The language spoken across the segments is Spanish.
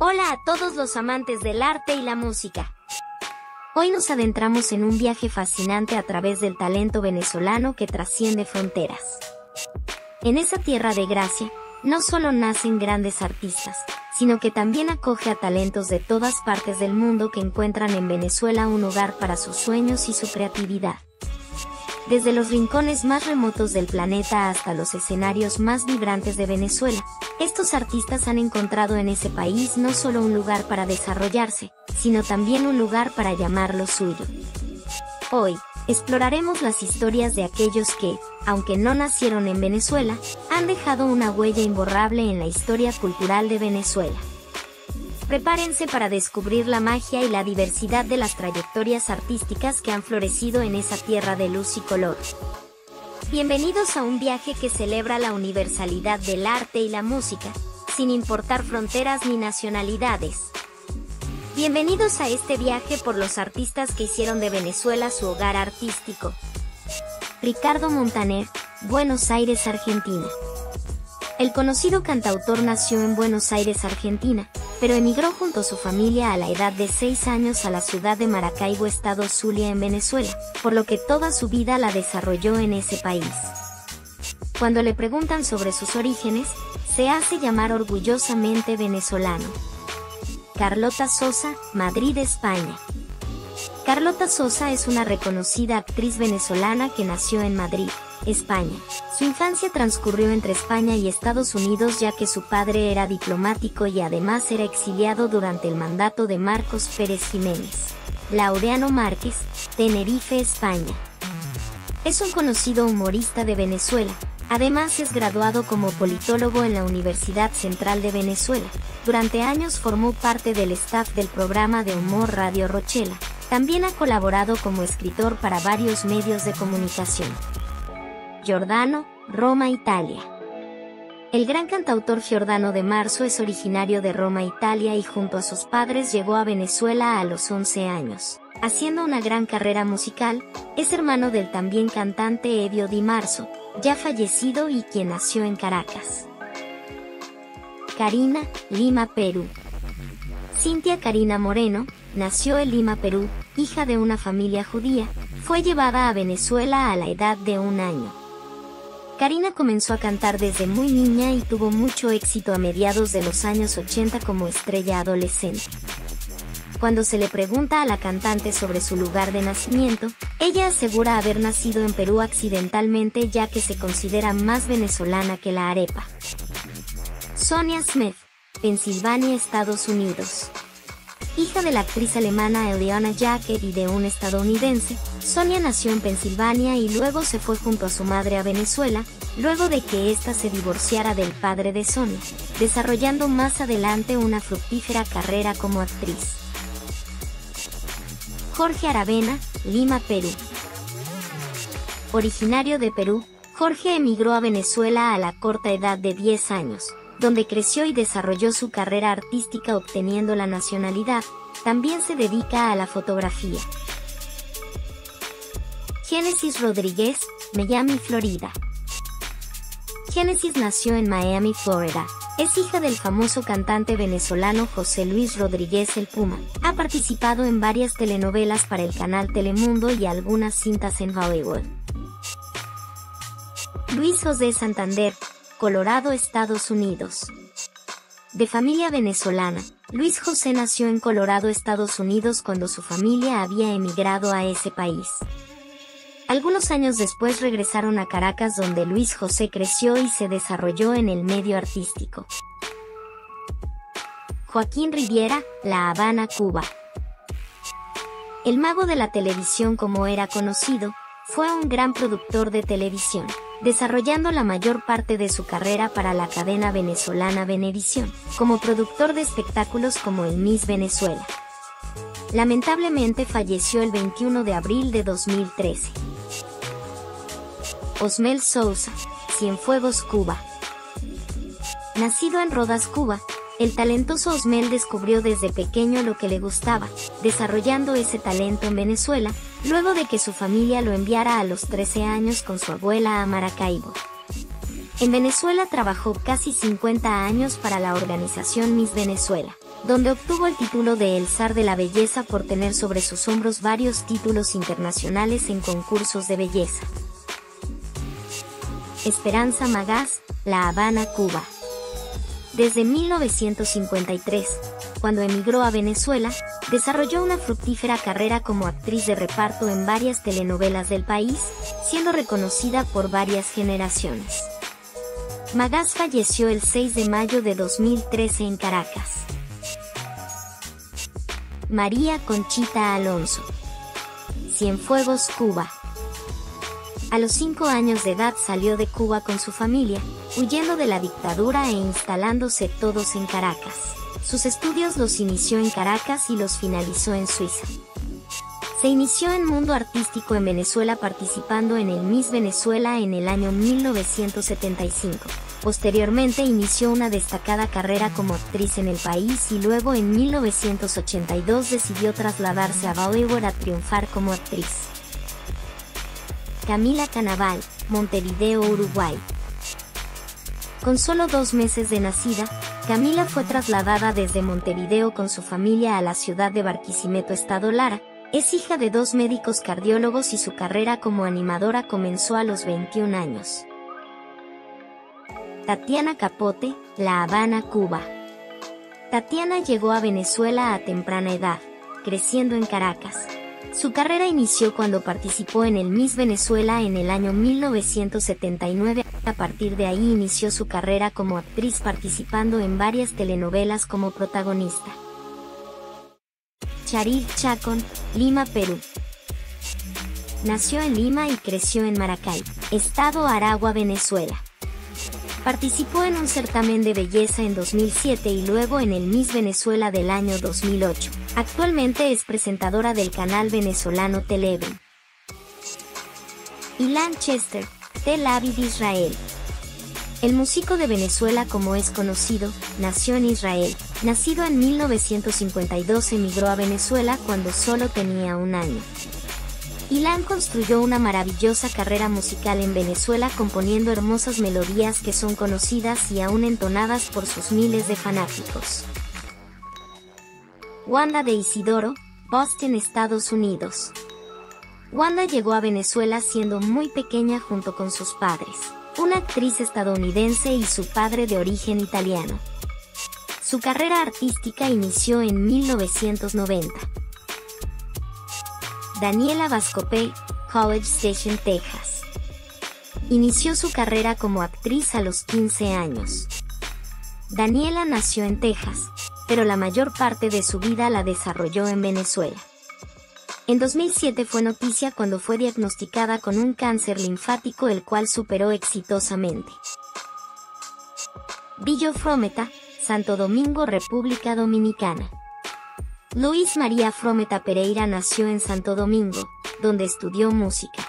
Hola a todos los amantes del arte y la música. Hoy nos adentramos en un viaje fascinante a través del talento venezolano que trasciende fronteras. En esa tierra de gracia, no solo nacen grandes artistas, sino que también acoge a talentos de todas partes del mundo que encuentran en Venezuela un hogar para sus sueños y su creatividad. Desde los rincones más remotos del planeta hasta los escenarios más vibrantes de Venezuela, estos artistas han encontrado en ese país no solo un lugar para desarrollarse, sino también un lugar para llamarlo suyo. Hoy, exploraremos las historias de aquellos que, aunque no nacieron en Venezuela, han dejado una huella imborrable en la historia cultural de Venezuela. Prepárense para descubrir la magia y la diversidad de las trayectorias artísticas que han florecido en esa tierra de luz y color. Bienvenidos a un viaje que celebra la universalidad del arte y la música, sin importar fronteras ni nacionalidades. Bienvenidos a este viaje por los artistas que hicieron de Venezuela su hogar artístico. Ricardo Montaner, Buenos Aires, Argentina. El conocido cantautor nació en Buenos Aires, Argentina, pero emigró junto a su familia a la edad de 6 años a la ciudad de Maracaibo, estado Zulia, en Venezuela, por lo que toda su vida la desarrolló en ese país. Cuando le preguntan sobre sus orígenes, se hace llamar orgullosamente venezolano. Carlota Sosa, Madrid, España. Carlota Sosa es una reconocida actriz venezolana que nació en Madrid, España. Su infancia transcurrió entre España y Estados Unidos, ya que su padre era diplomático y además era exiliado durante el mandato de Marcos Pérez Jiménez. Laureano Márquez, Tenerife, España. Es un conocido humorista de Venezuela. Además es graduado como politólogo en la Universidad Central de Venezuela. Durante años formó parte del staff del programa de humor Radio Rochela. También ha colaborado como escritor para varios medios de comunicación. Giordano, Roma, Italia. El gran cantautor Giordano de Marzo es originario de Roma, Italia, y junto a sus padres llegó a Venezuela a los 11 años. Haciendo una gran carrera musical, es hermano del también cantante Edio Di Marzo, ya fallecido, y quien nació en Caracas. Karina, Lima, Perú. Cintia Karina Moreno nació en Lima, Perú, hija de una familia judía. Fue llevada a Venezuela a la edad de 1 año. Karina comenzó a cantar desde muy niña y tuvo mucho éxito a mediados de los años 80 como estrella adolescente. Cuando se le pregunta a la cantante sobre su lugar de nacimiento, ella asegura haber nacido en Perú accidentalmente, ya que se considera más venezolana que la arepa. Sonia Smith, Pensilvania, Estados Unidos. Hija de la actriz alemana Eliana Jäckel y de un estadounidense, Sonia nació en Pensilvania y luego se fue junto a su madre a Venezuela, luego de que ésta se divorciara del padre de Sonia, desarrollando más adelante una fructífera carrera como actriz. Jorge Aravena, Lima, Perú. Originario de Perú, Jorge emigró a Venezuela a la corta edad de 10 años, donde creció y desarrolló su carrera artística obteniendo la nacionalidad. También se dedica a la fotografía. Génesis Rodríguez, Miami, Florida. Génesis nació en Miami, Florida. Es hija del famoso cantante venezolano José Luis Rodríguez el Puma. Ha participado en varias telenovelas para el canal Telemundo y algunas cintas en Hollywood. Luis José Santander, Colorado, Estados Unidos. De familia venezolana, Luis José nació en Colorado, Estados Unidos, cuando su familia había emigrado a ese país. Algunos años después regresaron a Caracas, donde Luis José creció y se desarrolló en el medio artístico. Joaquín Riviera, La Habana, Cuba. El mago de la televisión, como era conocido, fue un gran productor de televisión, desarrollando la mayor parte de su carrera para la cadena venezolana Venevisión, como productor de espectáculos como el Miss Venezuela. Lamentablemente falleció el 21 de abril de 2013. Osmel Sousa, Cienfuegos, Cuba. Nacido en Rodas, Cuba, el talentoso Osmel descubrió desde pequeño lo que le gustaba, desarrollando ese talento en Venezuela, luego de que su familia lo enviara a los 13 años con su abuela a Maracaibo. En Venezuela trabajó casi 50 años para la organización Miss Venezuela, donde obtuvo el título de El Zar de la Belleza por tener sobre sus hombros varios títulos internacionales en concursos de belleza. Esperanza Magaz, La Habana, Cuba. Desde 1953, cuando emigró a Venezuela, desarrolló una fructífera carrera como actriz de reparto en varias telenovelas del país, siendo reconocida por varias generaciones. Magaz falleció el 6 de mayo de 2013 en Caracas. María Conchita Alonso. Cienfuegos, Cuba. A los 5 años de edad salió de Cuba con su familia, huyendo de la dictadura e instalándose todos en Caracas. Sus estudios los inició en Caracas y los finalizó en Suiza. Se inició en mundo artístico en Venezuela participando en el Miss Venezuela en el año 1975. Posteriormente inició una destacada carrera como actriz en el país y luego en 1982 decidió trasladarse a Bollywood a triunfar como actriz. Camila Canaval, Montevideo, Uruguay. Con solo 2 meses de nacida, Camila fue trasladada desde Montevideo con su familia a la ciudad de Barquisimeto, Estado Lara. Es hija de 2 médicos cardiólogos y su carrera como animadora comenzó a los 21 años. Tatiana Capote, La Habana, Cuba. Tatiana llegó a Venezuela a temprana edad, creciendo en Caracas. Su carrera inició cuando participó en el Miss Venezuela en el año 1979. A partir de ahí inició su carrera como actriz participando en varias telenovelas como protagonista. Charil Chacón, Lima, Perú. Nació en Lima y creció en Maracay, Estado Aragua, Venezuela. Participó en un certamen de belleza en 2007 y luego en el Miss Venezuela del año 2008. Actualmente es presentadora del canal venezolano Televen. Ilan Chester, Tel Aviv, Israel. El músico de Venezuela, como es conocido, nació en Israel. Nacido en 1952, emigró a Venezuela cuando solo tenía 1 año. Ilan construyó una maravillosa carrera musical en Venezuela componiendo hermosas melodías que son conocidas y aún entonadas por sus miles de fanáticos. Wanda de Isidoro, Boston, Estados Unidos. Wanda llegó a Venezuela siendo muy pequeña junto con sus padres, una actriz estadounidense y su padre de origen italiano. Su carrera artística inició en 1990. Daniela Vascopey, College Station, Texas. Inició su carrera como actriz a los 15 años. Daniela nació en Texas, pero la mayor parte de su vida la desarrolló en Venezuela. En 2007 fue noticia cuando fue diagnosticada con un cáncer linfático, el cual superó exitosamente. Billo Frometa, Santo Domingo, República Dominicana. Luis María Frometa Pereira nació en Santo Domingo, donde estudió música.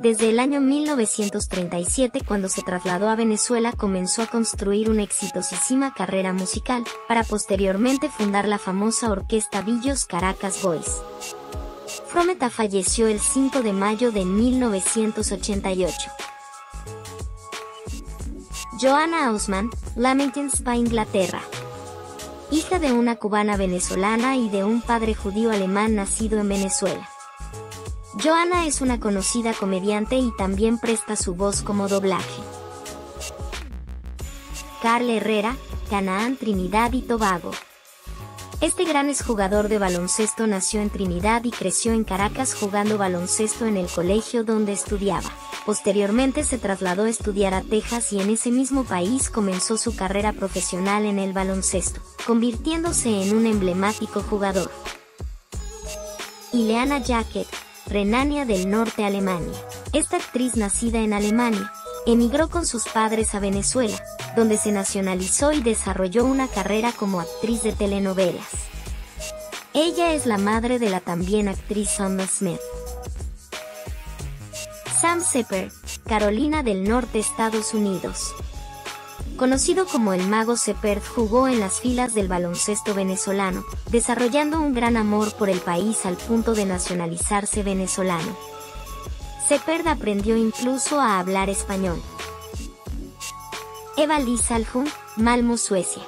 Desde el año 1937, cuando se trasladó a Venezuela, comenzó a construir una exitosísima carrera musical, para posteriormente fundar la famosa orquesta Billos Caracas Boys. Frometa falleció el 5 de mayo de 1988. Joanna Ausman, Leamington Spa, Inglaterra. Hija de una cubana venezolana y de un padre judío alemán nacido en Venezuela. Joanna es una conocida comediante y también presta su voz como doblaje. Carl Herrera, Canaán, Trinidad y Tobago. Este gran exjugador de baloncesto nació en Trinidad y creció en Caracas jugando baloncesto en el colegio donde estudiaba. Posteriormente se trasladó a estudiar a Texas y en ese mismo país comenzó su carrera profesional en el baloncesto, convirtiéndose en un emblemático jugador. Eliana Jäckel, Renania del Norte, Alemania. Esta actriz nacida en Alemania, emigró con sus padres a Venezuela, donde se nacionalizó y desarrolló una carrera como actriz de telenovelas. Ella es la madre de la también actriz Sonia Smith. Sam Sepper, Carolina del Norte, Estados Unidos. Conocido como el Mago Sepper, jugó en las filas del baloncesto venezolano, desarrollando un gran amor por el país al punto de nacionalizarse venezolano. Sepper aprendió incluso a hablar español. Eva Lisa Aljún, Malmo, Suecia.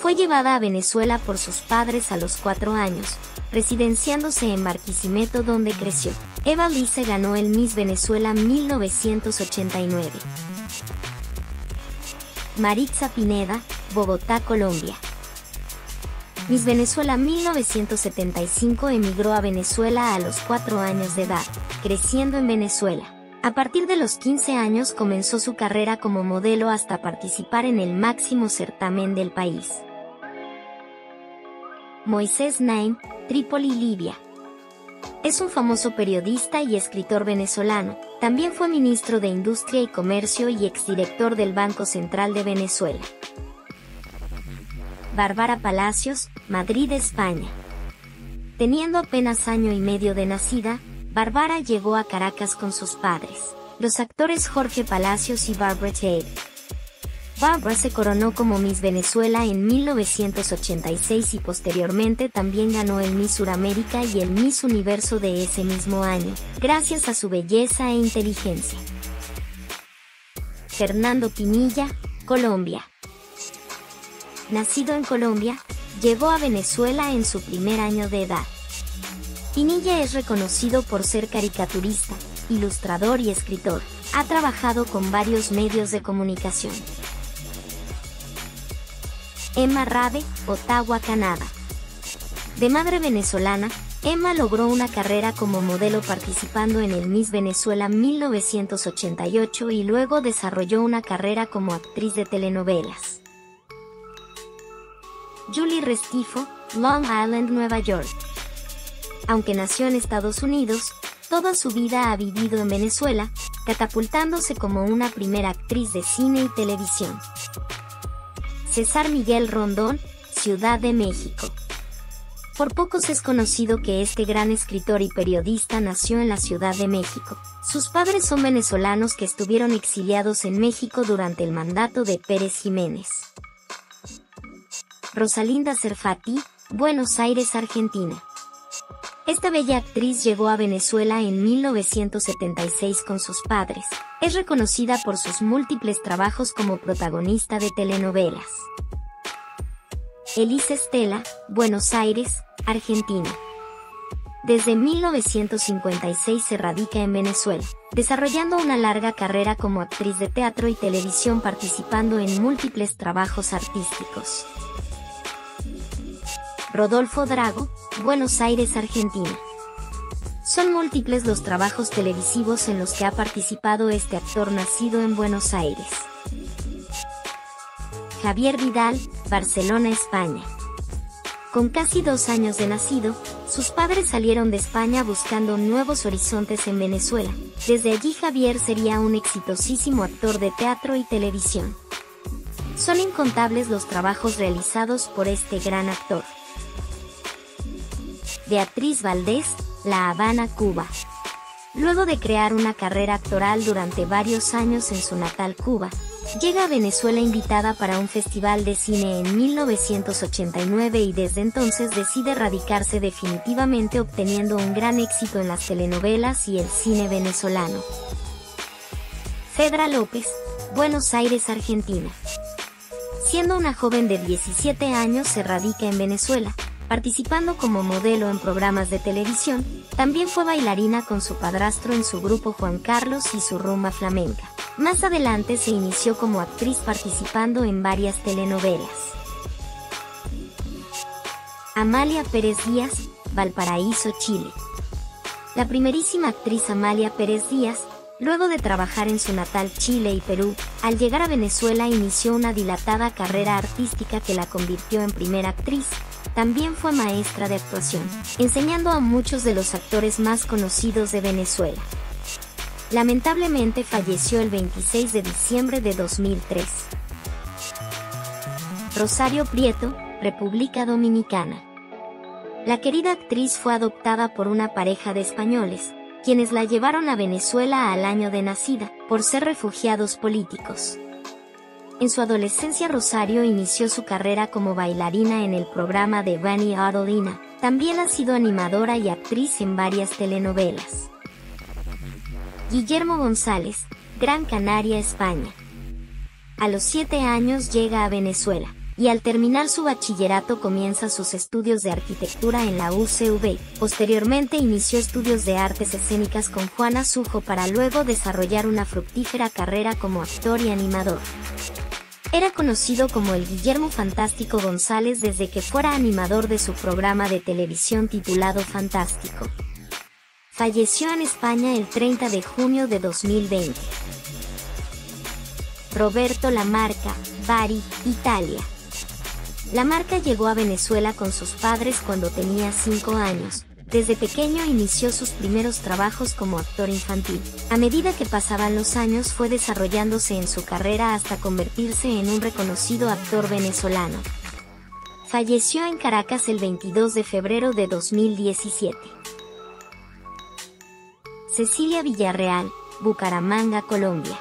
Fue llevada a Venezuela por sus padres a los 4 años, residenciándose en Barquisimeto donde creció. Eva Lisa ganó el Miss Venezuela 1989. Maritza Pineda, Bogotá, Colombia. Miss Venezuela 1975 emigró a Venezuela a los 4 años de edad, creciendo en Venezuela. A partir de los 15 años comenzó su carrera como modelo hasta participar en el máximo certamen del país. Moisés Naim, Trípoli, Libia. Es un famoso periodista y escritor venezolano. También fue ministro de Industria y Comercio y exdirector del Banco Central de Venezuela. Bárbara Palacios, Madrid, España. Teniendo apenas 1 año y medio de nacida, Bárbara llegó a Caracas con sus padres, los actores Jorge Palacios y Barbara Tate. Bárbara se coronó como Miss Venezuela en 1986 y posteriormente también ganó el Miss Suramérica y el Miss Universo de ese mismo año, gracias a su belleza e inteligencia. Fernando Pinilla, Colombia. Nacido en Colombia, llegó a Venezuela en su primer año de edad. Pinilla es reconocido por ser caricaturista, ilustrador y escritor. Ha trabajado con varios medios de comunicación. Emma Rabe, Ottawa, Canadá. De madre venezolana, Emma logró una carrera como modelo participando en el Miss Venezuela 1988 y luego desarrolló una carrera como actriz de telenovelas. Julie Restifo, Long Island, Nueva York. Aunque nació en Estados Unidos, toda su vida ha vivido en Venezuela, catapultándose como una primera actriz de cine y televisión. César Miguel Rondón, Ciudad de México. Por pocos es conocido que este gran escritor y periodista nació en la Ciudad de México. Sus padres son venezolanos que estuvieron exiliados en México durante el mandato de Pérez Jiménez. Rosalinda Cerfati, Buenos Aires, Argentina. Esta bella actriz llegó a Venezuela en 1976 con sus padres. Es reconocida por sus múltiples trabajos como protagonista de telenovelas. Elisa Estela, Buenos Aires, Argentina. Desde 1956 se radica en Venezuela, desarrollando una larga carrera como actriz de teatro y televisión participando en múltiples trabajos artísticos. Rodolfo Drago, Buenos Aires, Argentina. Son múltiples los trabajos televisivos en los que ha participado este actor nacido en Buenos Aires. Javier Vidal, Barcelona, España. Con casi 2 años de nacido, sus padres salieron de España buscando nuevos horizontes en Venezuela. Desde allí Javier sería un exitosísimo actor de teatro y televisión. Son incontables los trabajos realizados por este gran actor. Beatriz Valdés, La Habana, Cuba. Luego de crear una carrera actoral durante varios años en su natal Cuba, llega a Venezuela invitada para un festival de cine en 1989 y desde entonces decide radicarse definitivamente obteniendo un gran éxito en las telenovelas y el cine venezolano. Fedra López, Buenos Aires, Argentina. Siendo una joven de 17 años se radica en Venezuela, participando como modelo en programas de televisión. También fue bailarina con su padrastro en su grupo Juan Carlos y su rumba flamenca. Más adelante se inició como actriz participando en varias telenovelas. Amalia Pérez Díaz, Valparaíso, Chile. La primerísima actriz Amalia Pérez Díaz, luego de trabajar en su natal Chile y Perú, al llegar a Venezuela inició una dilatada carrera artística que la convirtió en primera actriz. También fue maestra de actuación, enseñando a muchos de los actores más conocidos de Venezuela. Lamentablemente falleció el 26 de diciembre de 2003. Rosario Prieto, República Dominicana. La querida actriz fue adoptada por una pareja de españoles, quienes la llevaron a Venezuela al año de nacida, por ser refugiados políticos. En su adolescencia Rosario inició su carrera como bailarina en el programa de Vanny Audolina. También ha sido animadora y actriz en varias telenovelas. Guillermo González, Gran Canaria, España. A los 7 años llega a Venezuela, y al terminar su bachillerato comienza sus estudios de arquitectura en la UCV. Posteriormente inició estudios de artes escénicas con Juana Sujo para luego desarrollar una fructífera carrera como actor y animador. Era conocido como el Guillermo Fantástico González desde que fuera animador de su programa de televisión titulado Fantástico. Falleció en España el 30 de junio de 2020. Roberto Lamarca, Bari, Italia. Lamarca llegó a Venezuela con sus padres cuando tenía 5 años. Desde pequeño inició sus primeros trabajos como actor infantil. A medida que pasaban los años fue desarrollándose en su carrera hasta convertirse en un reconocido actor venezolano. Falleció en Caracas el 22 de febrero de 2017. Cecilia Villarreal, Bucaramanga, Colombia.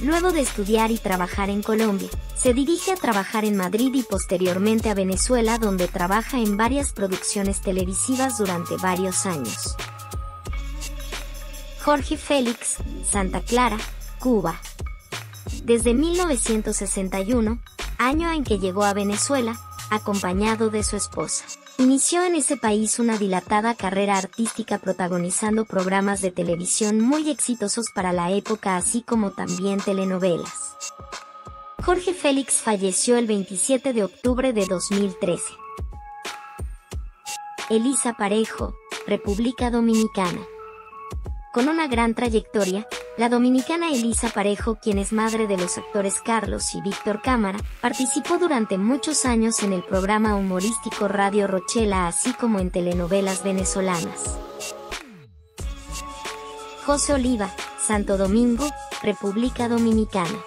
Luego de estudiar y trabajar en Colombia, se dirige a trabajar en Madrid y posteriormente a Venezuela, donde trabaja en varias producciones televisivas durante varios años. Jorge Félix, Santa Clara, Cuba. Desde 1961, año en que llegó a Venezuela, acompañado de su esposa. Inició en ese país una dilatada carrera artística protagonizando programas de televisión muy exitosos para la época, así como también telenovelas. Jorge Félix falleció el 27 de octubre de 2013. Elisa Parejo, República Dominicana. Con una gran trayectoria, la dominicana Elisa Parejo, quien es madre de los actores Carlos y Víctor Cámara, participó durante muchos años en el programa humorístico Radio Rochela, así como en telenovelas venezolanas. José Oliva, Santo Domingo, República Dominicana.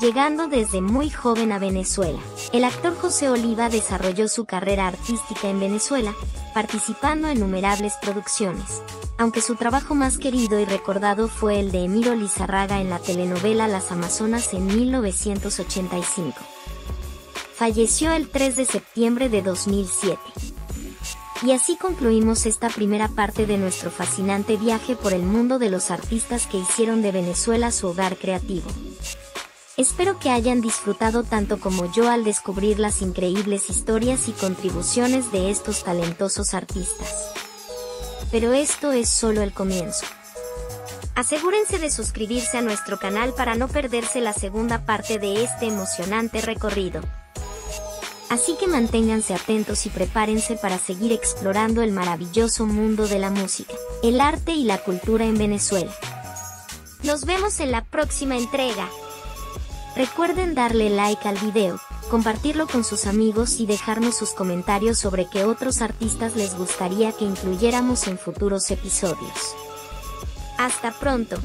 Llegando desde muy joven a Venezuela, el actor José Oliva desarrolló su carrera artística en Venezuela, participando en innumerables producciones. Aunque su trabajo más querido y recordado fue el de Emiro Lizarraga en la telenovela Las Amazonas en 1985. Falleció el 3 de septiembre de 2007. Y así concluimos esta primera parte de nuestro fascinante viaje por el mundo de los artistas que hicieron de Venezuela su hogar creativo. Espero que hayan disfrutado tanto como yo al descubrir las increíbles historias y contribuciones de estos talentosos artistas. Pero esto es solo el comienzo. Asegúrense de suscribirse a nuestro canal para no perderse la segunda parte de este emocionante recorrido. Así que manténganse atentos y prepárense para seguir explorando el maravilloso mundo de la música, el arte y la cultura en Venezuela. Nos vemos en la próxima entrega. Recuerden darle like al video, compartirlo con sus amigos y dejarnos sus comentarios sobre qué otros artistas les gustaría que incluyéramos en futuros episodios. ¡Hasta pronto!